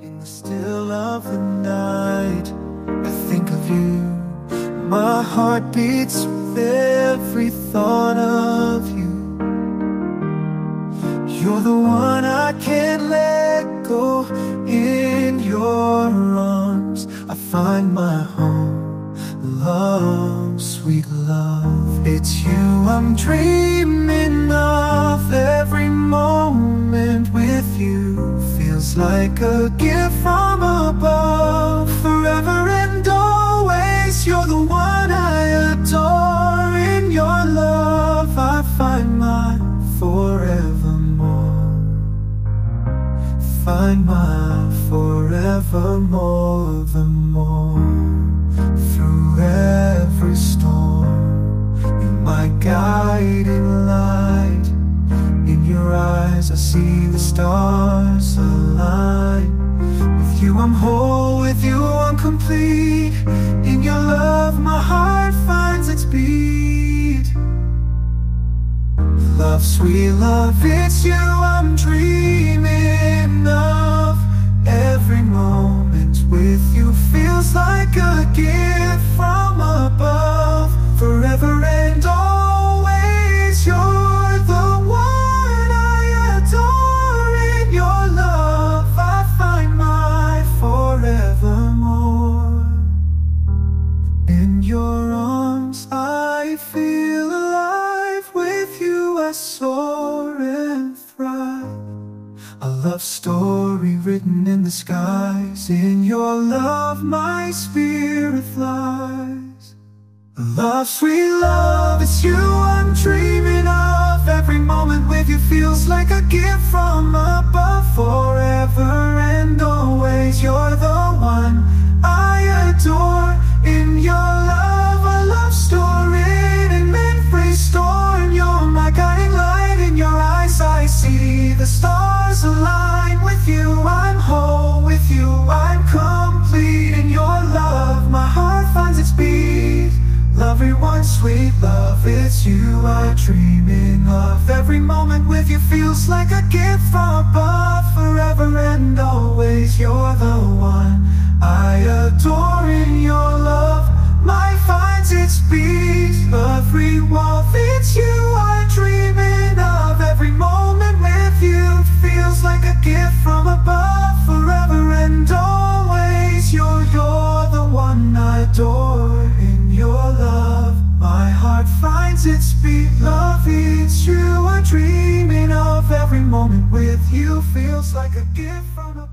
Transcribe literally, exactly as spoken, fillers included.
In the still of the night, I think of you. My heart beats with every thought of you. You're the one I can't let go. In your arms I find my home. Love, sweet love, it's you I'm dreaming of. Every moment with you feels like a gift from above. Forever and always, you're the one I adore. In your love I find my forevermore. Find my forevermore. The more through every storm, you're my guiding light. In your eyes I see the stars align. With you I'm whole, with you I'm complete. In your love my heart finds its beat. Love, sweet love, it's you I'm dreaming of. Every moment with you feels like a gift from above. Forever and always, you're the one I adore. In your love I find my forevermore. In your arms I feel alive. With you I soar and thrive. A love story written in the skies. In your love my spirit flies. Love, sweet love, it's you I'm dreaming of. Every moment with you feels like a gift from above. Forever and always, you're the one I adore. In your love a love story in every storm. You're my guiding light. In your eyes I see the stars align. With you I'm whole, with you I'm complete. In your love my heart finds its beat. Love, everyone, sweet love, it's you I'm dreaming of. Every moment with you feels like a gift from above. Forever and always, you're the one I adore. In your love my finds its beat. Love, revolve, it's you I'm dreaming of. Every moment with you feels like a gift from above. Forever and always, you're, you're the one I adore. Your love, my heart finds its beat. Love, it's you I'm dreaming of. Every moment with you feels like a gift from a